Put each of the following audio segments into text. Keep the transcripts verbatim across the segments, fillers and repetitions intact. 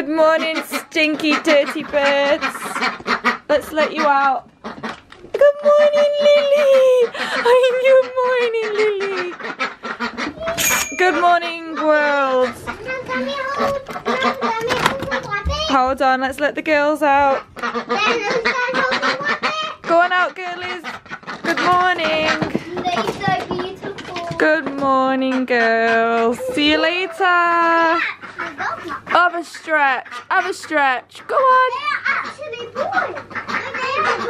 Good morning, stinky, dirty birds. Let's let you out. Good morning, Lily. Good morning, Lily. Good morning, world. Hold on, let's let the girls out. Go on out, girlies. Good morning. They're so beautiful. Good morning, girls. See you later. Have a stretch, have a stretch. Go on. They're actually boys.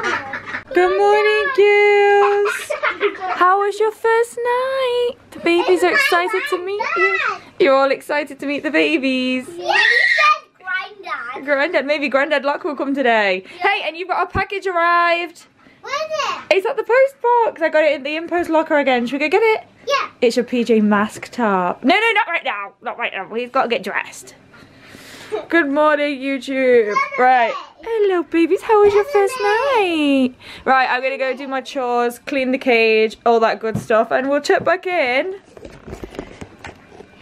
They're Good morning, girls. How was your first night? The babies it's are excited to meet dad. you. You're all excited to meet the babies. Yeah, you said granddad. Granddad, maybe Granddad Luck will come today. Yeah. Hey, and you've got our package arrived. Where is it? It's at the post box. I got it in the Impost locker again. Should we go get it? Yeah. It's your P J Mask top. No, no, not right now. Not right now. We've got to get dressed. Good morning, YouTube. Right. Hello, babies. How was your first night? Right, I'm going to go do my chores, clean the cage, all that good stuff, and we'll check back in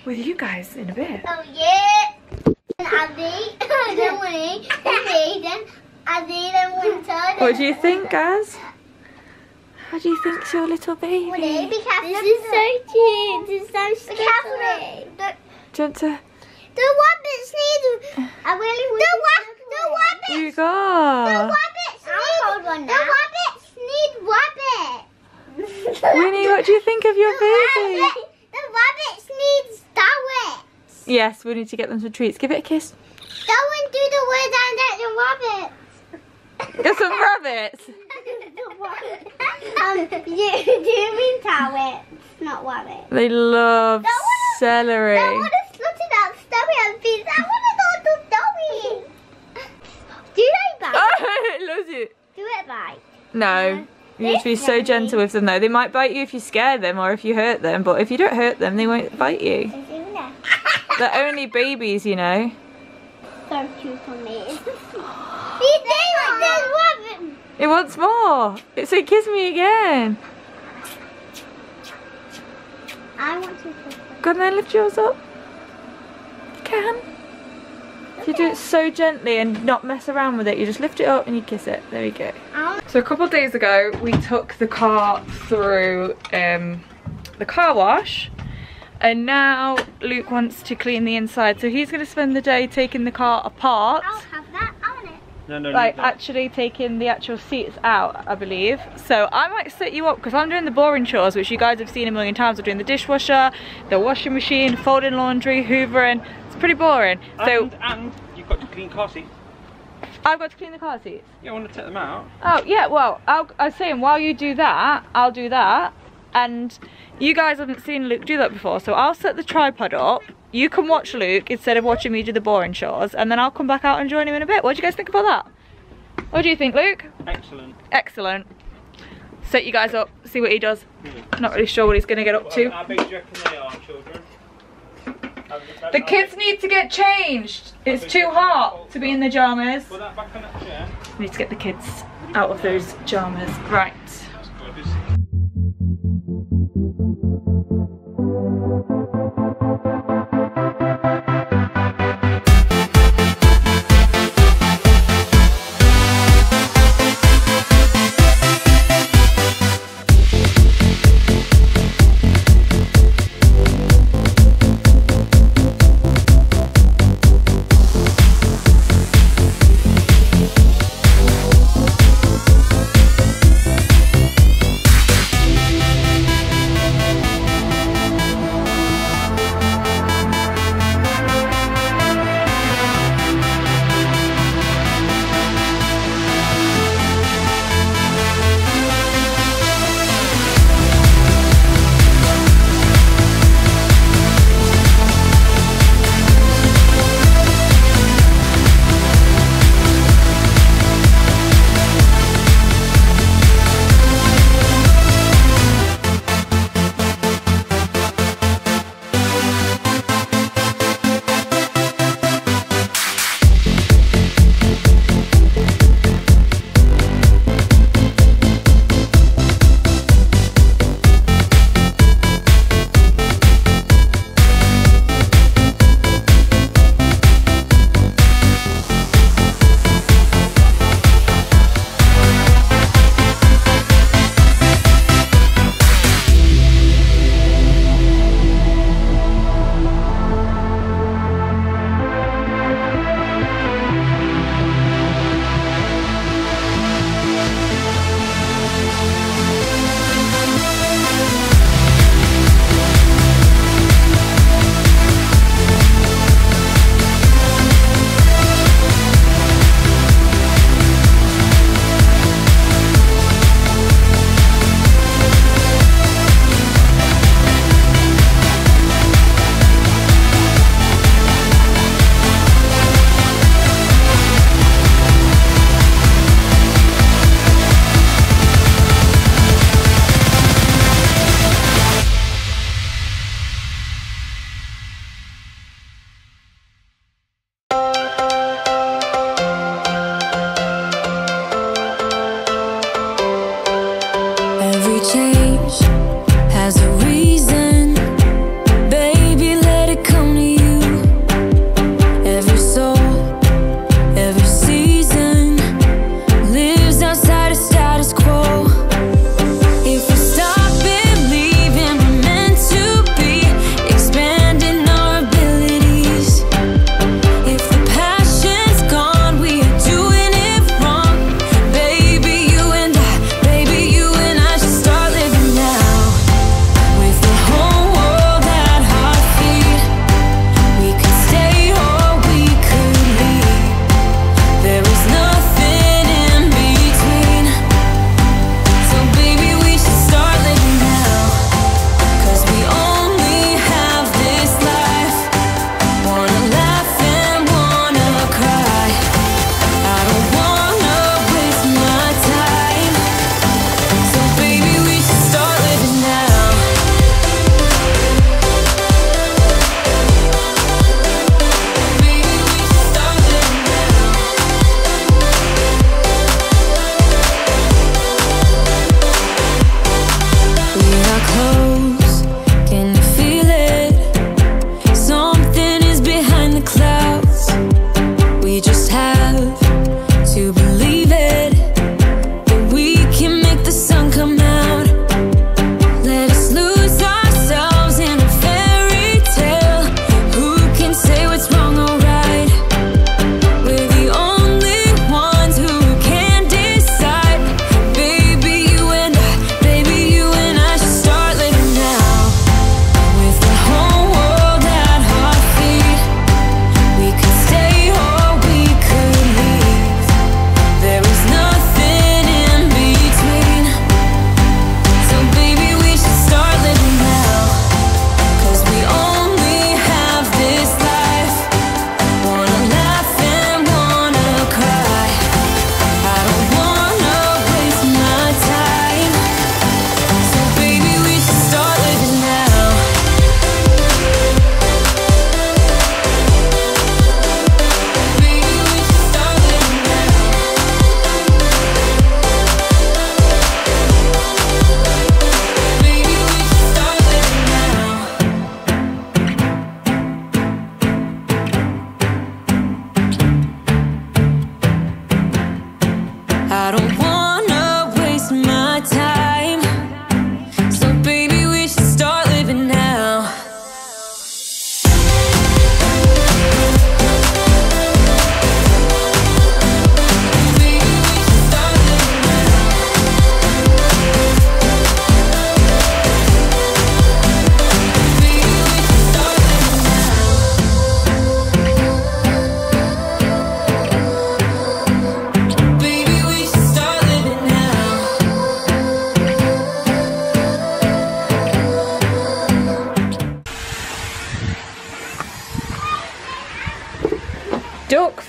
with you guys in a bit. Oh, yeah. Then Abby, then Winnie, then me, then Abby, then Winter. What do you think, guys? How do you think's your little baby? Winnie, be careful. This is so cute. This is so scary. Be careful. Jump The rabbits need I really the, the rabbits. You got. The rabbits need one now. The rabbits need rabbits. Winnie, what do you think of your the baby? Rabbit, the rabbits need starrets. Yes, we need to get them some treats. Give it a kiss. Don't do the word and get the rabbits. Get some rabbits. um, do, do you mean tarrets, not rabbits? They love celery. No, you need to be so gentle with them though. They might bite you if you scare them or if you hurt them, but if you don't hurt them, they won't bite you. They're only babies, you know. So cute for me. It wants more. It said kiss me again. I want to kiss them. Go on then, lift yours up. You can. You do it so gently and not mess around with it. You just lift it up and you kiss it. There we go. So a couple of days ago, we took the car through um, the car wash. And now Luke wants to clean the inside. So he's going to spend the day taking the car apart. I'll have that on it. No, no, like no. actually taking the actual seats out, I believe. So I might set you up because I'm doing the boring chores, which you guys have seen a million times. I'm doing the dishwasher, the washing machine, folding laundry, hoovering. Pretty boring. And, so and you've got to clean car seats. I've got to clean the car seats. You want to take them out? Oh yeah. Well, I'll, I was saying while you do that, I'll do that, and you guys haven't seen Luke do that before, so I'll set the tripod up. You can watch Luke instead of watching me do the boring chores, and then I'll come back out and join him in a bit. What do you guys think about that? What do you think, Luke? Excellent. Excellent. Set you guys up. See what he does. Mm. Not really sure what he's going to get up to. How big do you reckon they are, children? The kids need to get changed. It's too hot to be in the pyjamas. We need to get the kids out of those pyjamas. Right.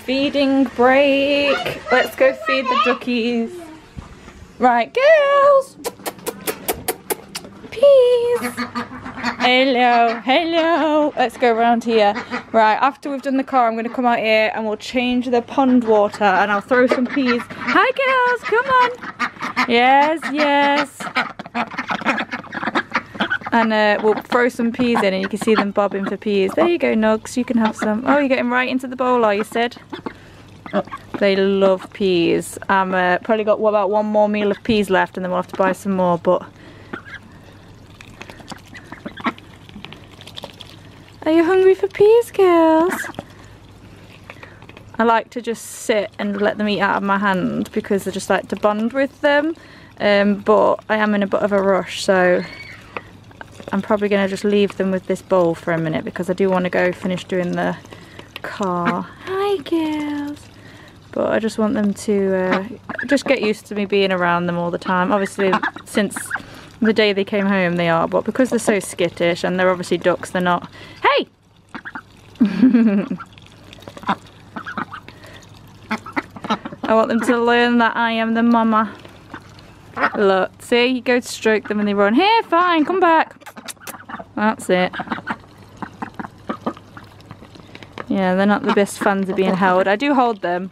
Feeding break. Let's go feed the duckies. Right, girls. Peace. Hello, hello. Let's go around here. Right, after we've done the car, I'm going to come out here and we'll change the pond water and I'll throw some peas. Hi, girls. Come on. Yes, yes. And uh, we'll throw some peas in and you can see them bobbing for peas. There you go, Nugs, you can have some. Oh, you're getting right into the bowl, are you, Sid? Oh, they love peas. I'm uh, probably got what, about one more meal of peas left and then we'll have to buy some more, but... Are you hungry for peas, girls? I like to just sit and let them eat out of my hand because I just like to bond with them. Um, but I am in a bit of a rush, so... I'm probably going to just leave them with this bowl for a minute because I do want to go finish doing the car. Hi, girls. But I just want them to uh, just get used to me being around them all the time. Obviously, since the day they came home, they are. But because they're so skittish and they're obviously ducks, they're not... Hey! I want them to learn that I am the mama. Look, see, you go to stroke them and they run. Here, fine, come back. That's it. Yeah, they're not the best fans of being held. I do hold them.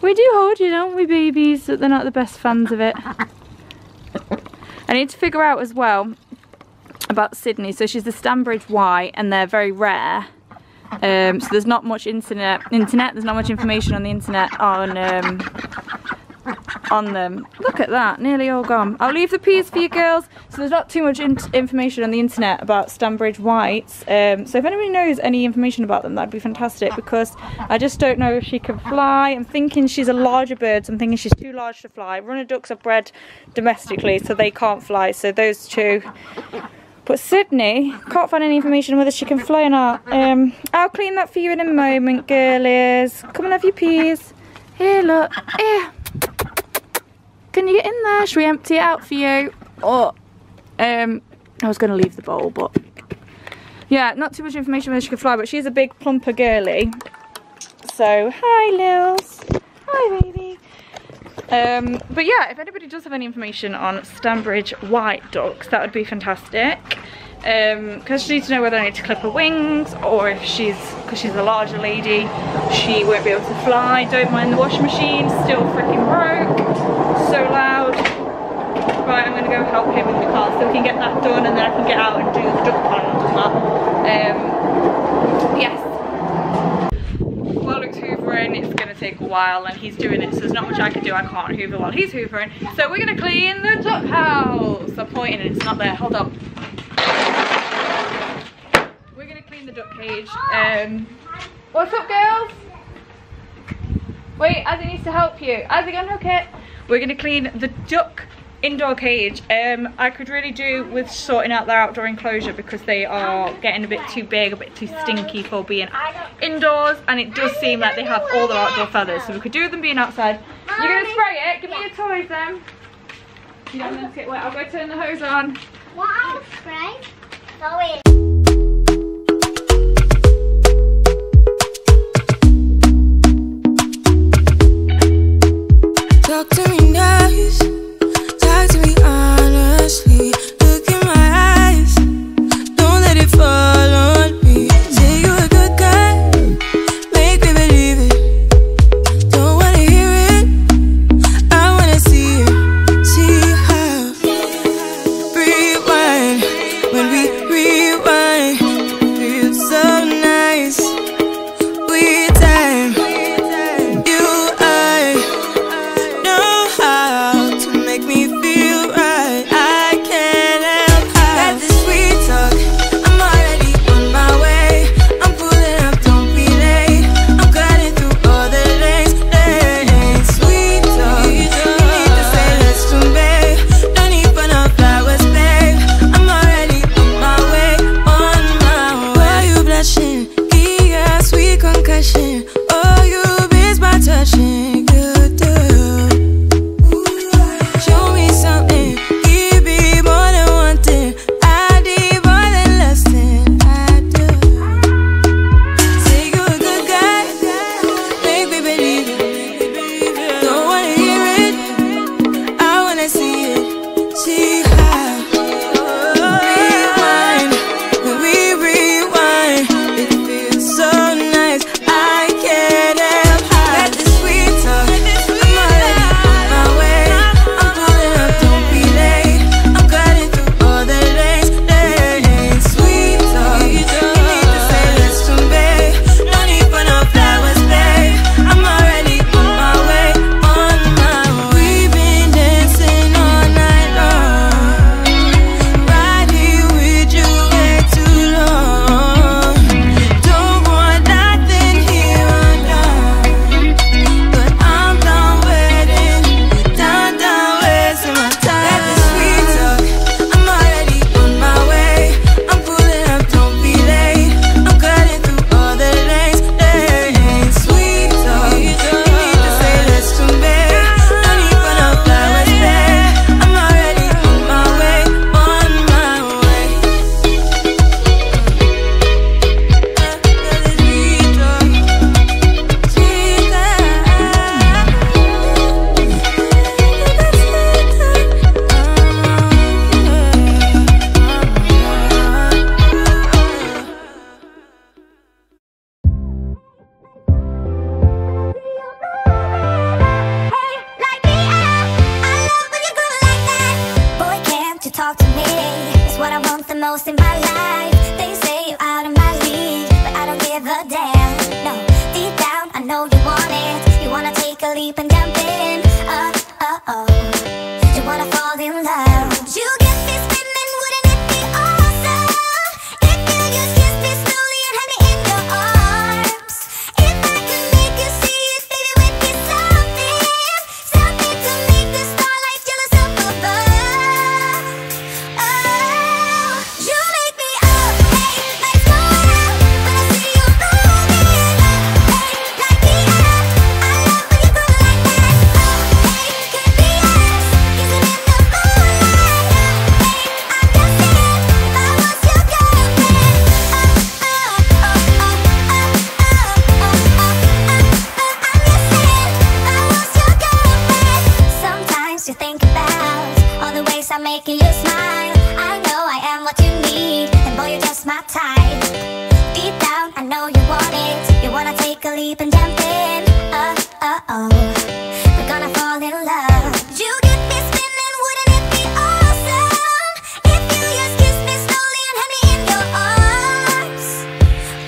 We do hold you, don't we, babies? But they're not the best fans of it. I need to figure out as well about Sydney. So she's the Stanbridge White and they're very rare. Um, so there's not much internet, internet. There's not much information on the internet on... Um, on them. Look at that, nearly all gone. I'll leave the peas for you girls. So there's not too much in information on the internet about Stanbridge Whites. Um, so if anybody knows any information about them, that'd be fantastic because I just don't know if she can fly. I'm thinking she's a larger bird, so I'm thinking she's too large to fly. Runner ducks are bred domestically, so they can't fly. So those two. But Sydney, can't find any information on whether she can fly or not. Um, I'll clean that for you in a moment, girlies. Come and have your peas. Here, look. Here. Can you get in there? Should we empty it out for you? Or, um, I was going to leave the bowl, but... Yeah, not too much information whether she could fly, but she's a big plumper girly. So, hi, Lils. Hi, baby. Um, but yeah, if anybody does have any information on Stanbridge White ducks, that would be fantastic. Um, because I need to know whether I need to clip her wings, or if she's, because she's a larger lady, she won't be able to fly. Don't mind the washing machine, still freaking broke. So loud. Right, I'm going to go help him with the car so we can get that done and then I can get out and do the duck pond and that. Um, yes. While Luke's hoovering, it's going to take a while and he's doing it, so there's not much I can do. I can't hoover while he's hoovering. So we're going to clean the duck house. I'm pointing and it's not there. Hold on. We're going to clean the duck cage. Um, what's up, girls? Wait, Azzy needs to help you. Azzy, unhook it. We're going to clean the duck indoor cage. Um, I could really do with sorting out their outdoor enclosure because they are getting a bit too big, a bit too stinky for being indoors. And it does seem like they have all their outdoor feathers. So we could do them being outside. You're going to spray it? Give me your toys then. You don't want to get wet. I'll go turn the hose on. What I'll spray? Go in. Talk to me nice, talk to me honestly. Look in my eyes, don't let it fall on me. Say you're a good guy, make me believe it. Don't wanna hear it, I wanna see it. See how, rewind, when we rewind. Feel so nice, we time, you I. No most in my life. They say you're out of my league, but I don't give a damn. No, deep down I know you want it. You wanna take a leap and jump in. Oh, oh, oh, you wanna fall in love. Would you get me spinning? Wouldn't it be awesome if you just kiss me slowly and have me in your arms? If I could make you see it, baby, we'd be something, something to make the starlight jealous up above. Oh, you make me up, hey, my smile when I see you rolling up, hey, light me up. I love when you go like that. Oh, hey, can't be us, kissing in the moonlight. Oh, hey, I'm just saying, if I was your girlfriend. Oh, oh, oh, oh, oh, oh, oh, oh, oh, I'm just saying, if I was your girlfriend. Sometimes you think about all the ways I'm making you smile. I know I am what you need, and boy, you're just my type. Deep down, I know you want it. You wanna take a leap and jump in. Oh, oh, oh, we're gonna fall in love. You get me spinning, wouldn't it be awesome if you just kiss me slowly and have me in your arms?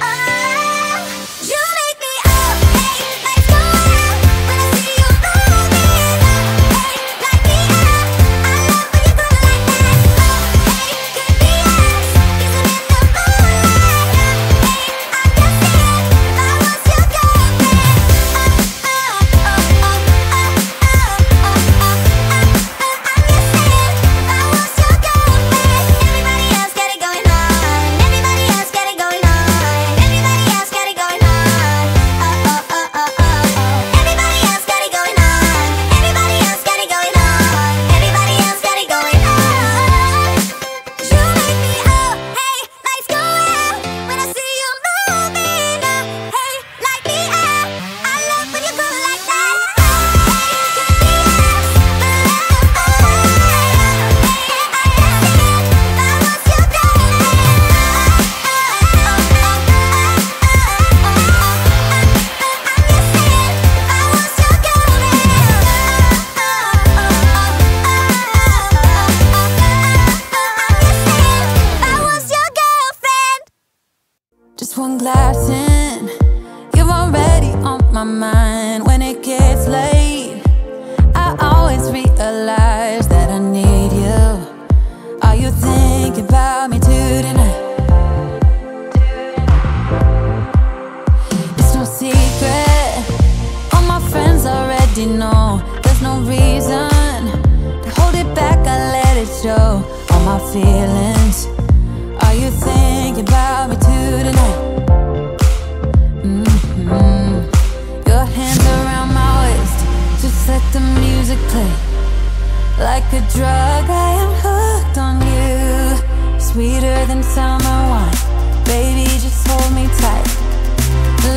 Oh, you make me up, hey, my smile when I see you rolling up, hey, light me up. I love when you go like that. Oh, hey, can't be us, kissing in the moonlight. Oh, hey, I'm just saying, if I was your girlfriend. Oh, oh, oh, oh, oh, oh, oh, oh, oh, I'm just saying, if I was your girlfriend. Everybody else got it going on. Everybody else got it going on. Everybody else got it going on. Oh, oh, oh, oh, oh, oh. Everybody else got it going on. Everybody else got it going on. Everybody else got it going on. You make me up, hey, lights go out when I see you moving up, hey, light me up. I love when you go like that. Oh, hey, can't be us, but love, oh, hey, I'm just saying, if I was your girlfriend. Oh, oh, oh, oh, oh, oh, oh, I'm just saying, if I was your girlfriend. Oh, oh, oh, oh, oh, oh. Just one glass in, you're already on my mind. When it gets late, I always realize that I need you. Are you thinking about me too tonight? It's no secret, all my friends already know. There's no reason to hold it back, I let it show. All my feelings, are you thinking about me too tonight? Mm-hmm. Your hands around my waist, just let the music play. Like a drug, I am hooked on you. Sweeter than summer wine, baby, just hold me tight.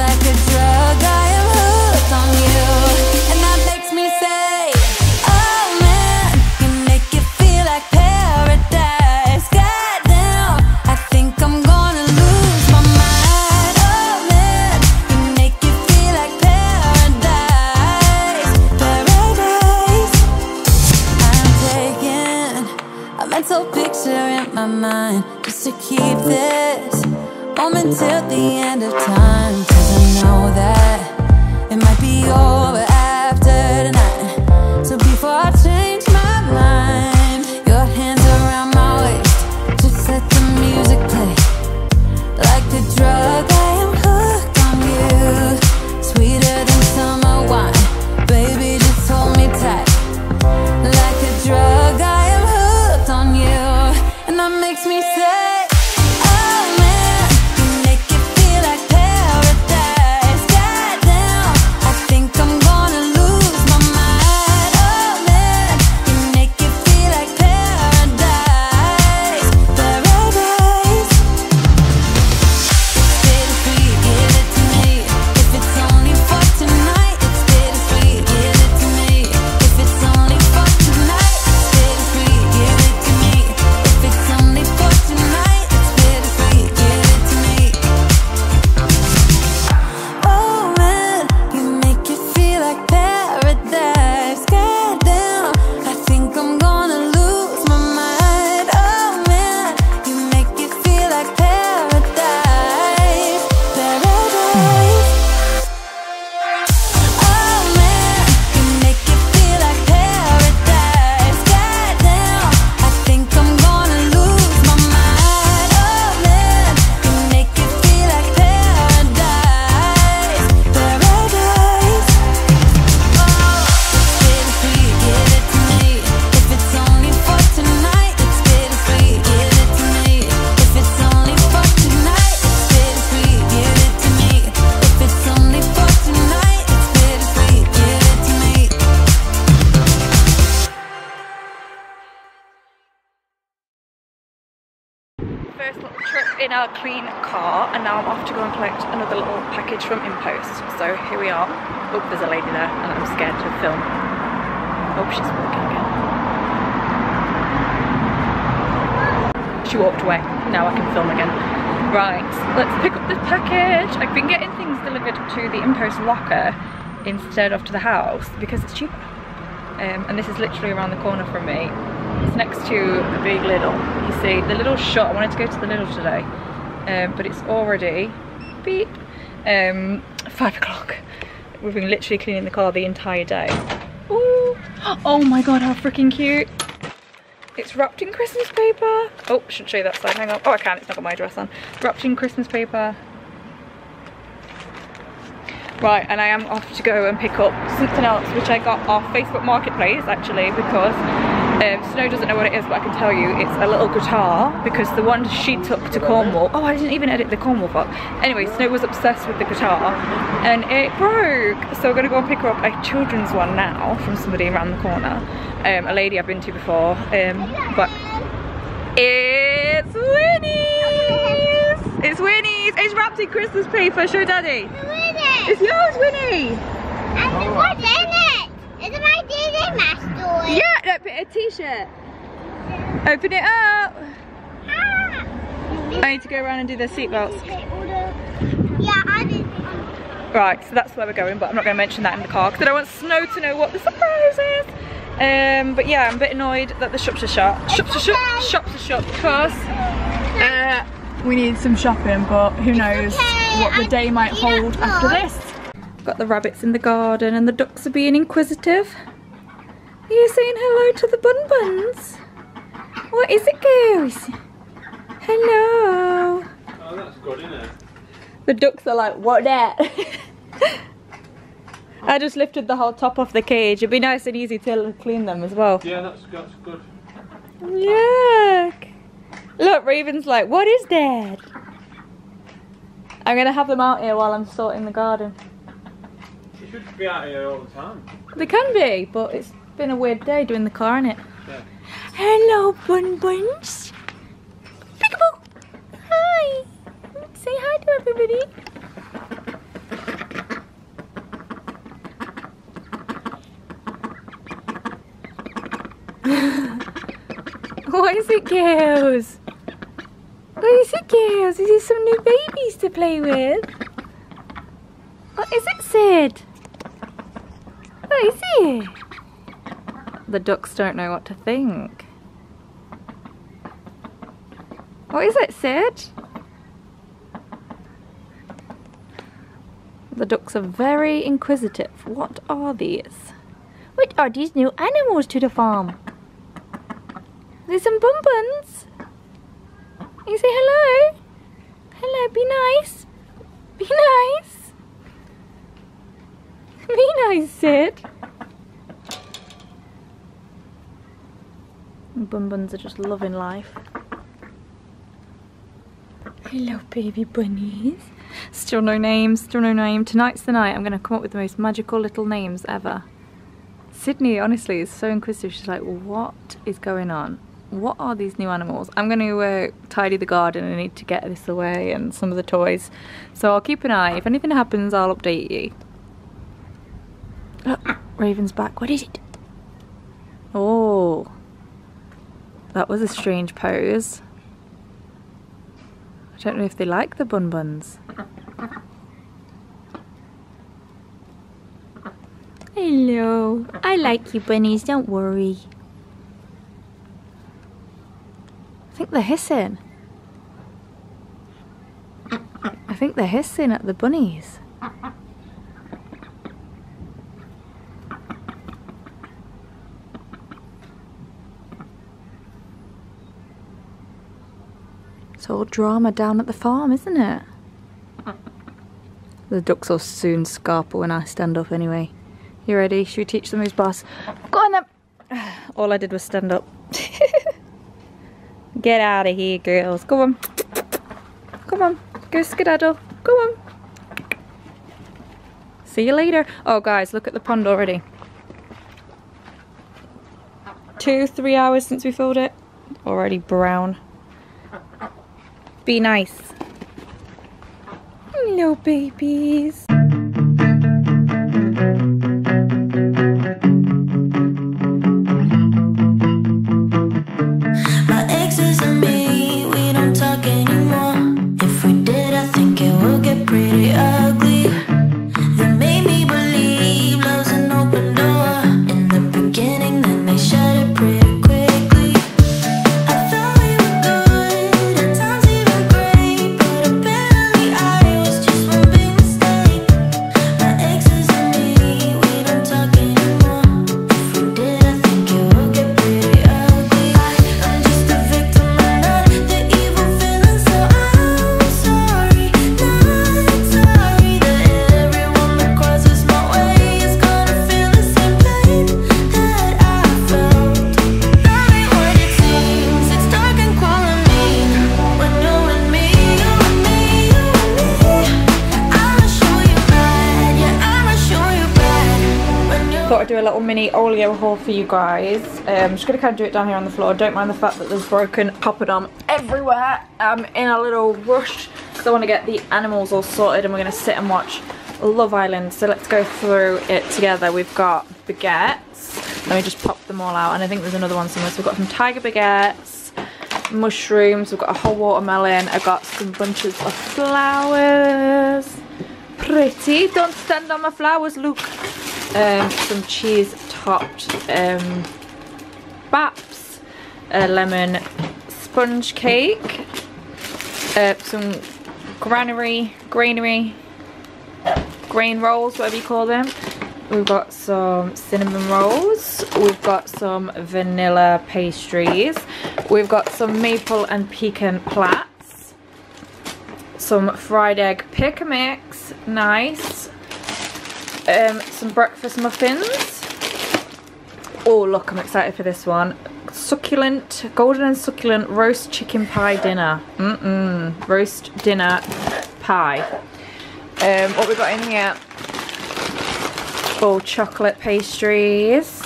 Like a drug, I am hooked on you. And that makes me say, oh man, you make it feel like paradise. Goddamn, I think I'm gonna lose my mind. Oh man, you make it feel like paradise. Paradise. I'm taking a mental picture in my mind just to keep this moment till the end of time. Cause I know that it might be over after tonight. So before I change my mind, your hands around my waist, just let the music play. Like a drug, I am hooked on you. Sweeter than summer wine, baby, just hold me tight. Like a drug, I am hooked on you. And that makes me say, oh man, you make it feel like paradise. Goddamn, I think I'm first little trip in our clean car, and now I'm off to go and collect another little package from Impost. So here we are. Oh, there's a lady there and I'm scared to film. Oh, she's walking again. She walked away. Now I can film again. Right, let's pick up this package. I've been getting things delivered to the Impost locker instead of to the house because it's cheaper. Um, and this is literally around the corner from me. It's next to the big Lidl. You see, the Lidl's shut. I wanted to go to the Lidl today, um, but it's already beep um, five o'clock. We've been literally cleaning the car the entire day. Ooh. Oh my god, how freaking cute! It's wrapped in Christmas paper. Oh, should show you that side. Hang on. Oh, I can't. It's not got my address on. Wrapped in Christmas paper. Right, and I am off to go and pick up something else, which I got off Facebook Marketplace actually, because um, Snow doesn't know what it is, but I can tell you it's a little guitar, because the one she took to Cornwall, oh, I didn't even edit the Cornwall part. Anyway, Snow was obsessed with the guitar and it broke, so I'm gonna go and pick up a children's one now from somebody around the corner, um, a lady I've been to before, um, but it's Winnie's! It's Winnie's! It's wrapped in Christmas paper, show Daddy! It's yours, Winnie! And oh. What's in it? It's my D N A mask. Yeah, look, a t-shirt. Open it up! Ah. I need to go around and do their seatbelts. Yeah, I did. Right, so that's where we're going, but I'm not going to mention that in the car because I don't want Snow to know what the surprise is. Um, but yeah, I'm a bit annoyed that the shops are shut. Shops are shut. Shops are shut because uh, we need some shopping, but who knows what the day might hold after this. Got the rabbits in the garden and the ducks are being inquisitive. Are you saying hello to the bun buns? What is it, girls? Hello. Oh, that's good, isn't it? The ducks are like, what that? I just lifted the whole top off the cage. It'd be nice and easy to clean them as well. Yeah, that's, that's good. Look. Look, Raven's like, what is that? I'm going to have them out here while I'm sorting the garden. They should be out here all the time. They can be, but it's been a weird day doing the car, innit? Yeah. Hello, Bun Buns. Peekaboo. Hi. Say hi to everybody. What is it, girls? What is it, girls? Is there some new babies to play with? What is it, Sid? What is it? The ducks don't know what to think. What is it, Sid? The ducks are very inquisitive. What are these? What are these new animals to the farm? There's some bum-buns. You say hello. Hello, be nice. Be nice. Be nice, Sid. Bun buns are just loving life. Hello, baby bunnies. Still no name, still no name. Tonight's the night I'm going to come up with the most magical little names ever. Sydney, honestly, is so inquisitive. She's like, what is going on? What are these new animals? I'm going to uh, tidy the garden. I need to get this away and some of the toys. So I'll keep an eye. If anything happens, I'll update you. Look, Raven's back. What is it? Oh. That was a strange pose. I don't know if they like the bun buns. Hello. I like you, bunnies. Don't worry. I think they're hissing. I think they're hissing at the bunnies. It's all drama down at the farm, isn't it? The ducks will soon scarper when I stand up anyway. You ready? Should we teach them who's boss? Go on then! All I did was stand up. Get out of here, girls. Go on. Come on. Go skedaddle. Go on. See you later. Oh, guys, look at the pond already. Two, three hours since we filled it. Already brown. Be nice. Hello, babies. Do a little mini oleo haul for you guys. I'm um, just gonna kind of do it down here on the floor. Don't mind the fact that there's broken papadom everywhere. I'm in a little rush because I want to get the animals all sorted, and we're gonna sit and watch Love Island. So let's go through it together. We've got baguettes. Let me just pop them all out, and I think there's another one somewhere. So we've got some tiger baguettes, mushrooms. We've got a whole watermelon. I've got some bunches of flowers. Pretty. Don't stand on my flowers, Luke. Um, some cheese topped um, baps, a lemon sponge cake, uh, some granary, granary, grain rolls, whatever you call them. We've got some cinnamon rolls, we've got some vanilla pastries, we've got some maple and pecan plaits, some fried egg pick a mix, nice. Um, some breakfast muffins. Oh look, I'm excited for this one. Succulent, golden and succulent roast chicken pie dinner. Mm-mm, roast dinner pie. Um, what we got in here? Full chocolate pastries.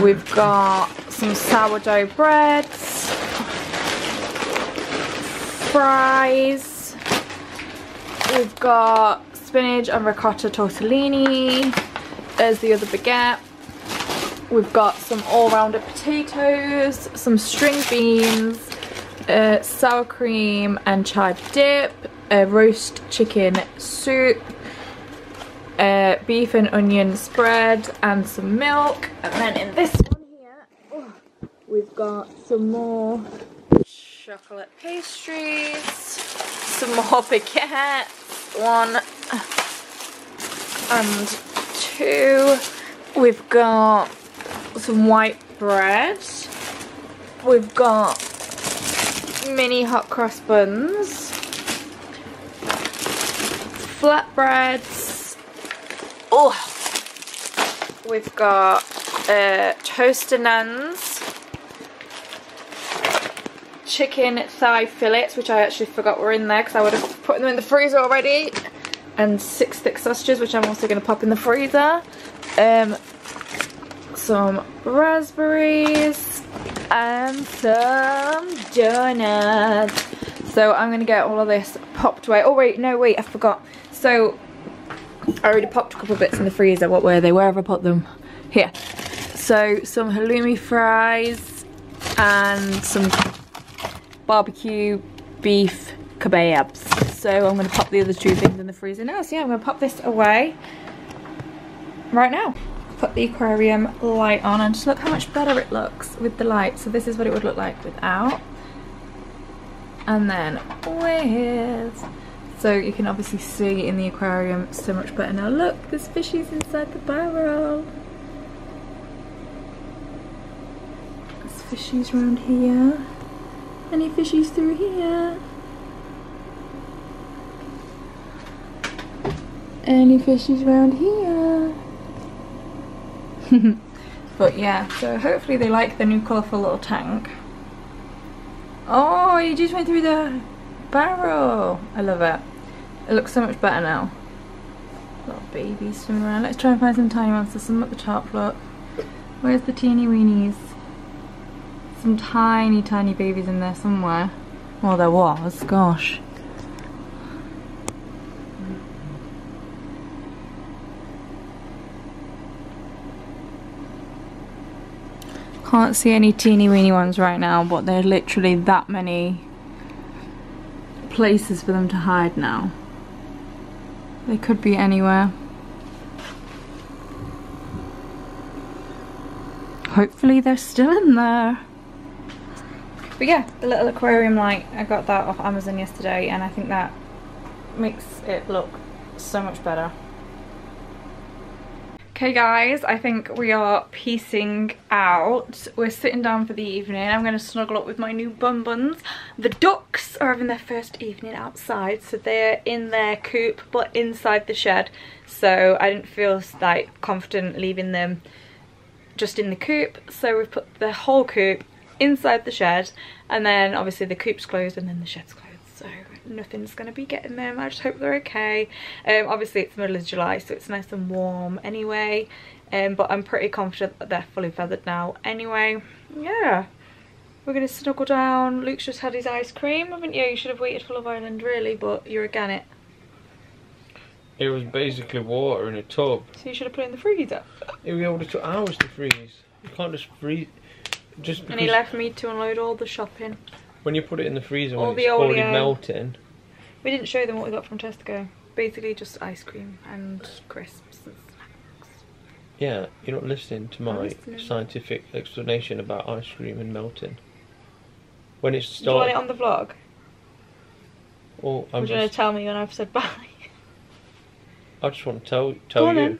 We've got some sourdough breads. Fries. We've got spinach and ricotta tortellini. There's the other baguette. We've got some all-rounder potatoes, some string beans, uh, sour cream and chive dip, a roast chicken soup, uh, beef and onion spread, and some milk. And then in this one here, oh, we've got some more chocolate pastries, some more baguettes. One and two. We've got some white bread. We've got mini hot cross buns, flatbreads. Oh, we've got uh, toaster naans, chicken thigh fillets, which I actually forgot were in there because I would have put them in the freezer already, and six thick sausages, which I'm also going to pop in the freezer, um, some raspberries and some donuts. So I'm going to get all of this popped away. Oh wait, no wait, I forgot. So I already popped a couple of bits in the freezer. What were they? Where have I put them? Here. So some halloumi fries and some barbecue beef kebabs. So I'm going to pop the other two things in the freezer now. So yeah, I'm going to pop this away right now. Put the aquarium light on, and just look how much better it looks with the light. So this is what it would look like without, and then with. So you can obviously see in the aquarium so much better now. Look, there's fishies inside the barrel. There's fishies around here. Any fishies through here? Any fishies around here? But yeah, so hopefully they like the new colourful little tank. Oh, you just went through the barrel. I love it. It looks so much better now. Little babies swimming around. Let's try and find some tiny ones. There's some at the top, look. Where's the teeny weenies? Some tiny, tiny babies in there somewhere. Well, there was, gosh. Can't see any teeny weeny ones right now, but there are literally that many places for them to hide now. They could be anywhere. Hopefully they're still in there. But yeah, the little aquarium light, I got that off Amazon yesterday, and I think that makes it look so much better. Okay guys, I think we are peacing out. We're sitting down for the evening. I'm going to snuggle up with my new bun buns. The ducks are having their first evening outside, so they're in their coop but inside the shed. So I didn't feel like confident leaving them just in the coop, so we've put the whole coop inside the shed, and then obviously the coop's closed and then the shed's closed, so nothing's going to be getting them. I just hope they're okay. Um, obviously it's the middle of July, so it's nice and warm anyway, um, but I'm pretty confident that they're fully feathered now anyway. Yeah, we're going to snuggle down. Luke's just had his ice cream, haven't you? You should have waited for Love Island really, but you're a gannet. It was basically water in a tub. So you should have put it in the freezer. It would have took hours to freeze. You can't just freeze. Just and he left me to unload all the shopping. When you put it in the freezer, all when the it's oleo. already melting. We didn't show them what we got from Tesco. Basically just ice cream and crisps and snacks. Yeah, you're not listening to my listening. scientific explanation about ice cream and melting. When it's started... Do you want it on the vlog? Or I'm just... going to tell me when I've said bye? I just want to tell, tell you.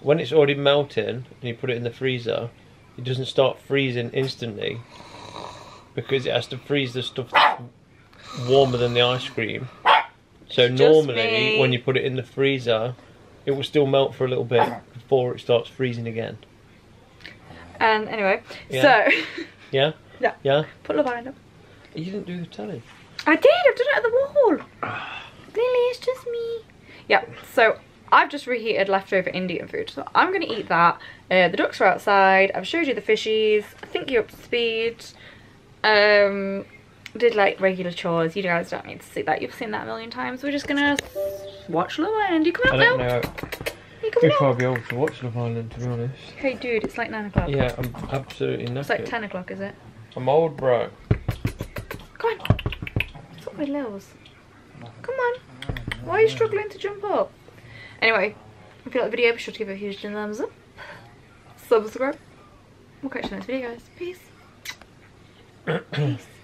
When it's already melting and you put it in the freezer, it doesn't start freezing instantly, because it has to freeze the stuff that's warmer than the ice cream. So Just normally me. when you put it in the freezer, it will still melt for a little bit before it starts freezing again. And um, anyway, yeah. so... yeah? Yeah. Yeah? Put Love Island up. You didn't do the telly. I did! I've done it at the wall! Lily, it's just me. Yeah, so I've just reheated leftover Indian food, so I'm going to eat that. Uh, the ducks are outside. I've showed you the fishies. I think you're up to speed. Um, did like regular chores. You guys don't need to see that. You've seen that a million times. We're just going to watch Love Island. You coming out now? You coming out? I'll be able to watch Love Island, to be honest. Hey dude, it's like nine o'clock. Yeah, I'm absolutely knackered. It's like ten o'clock, is it? I'm old, bro. Come on. What's up with Lils? Come on. Why are you struggling to jump up? Anyway, if you like the video, be sure to give it a huge thumbs up. Subscribe. We'll catch you in the next video, guys. Peace. Peace.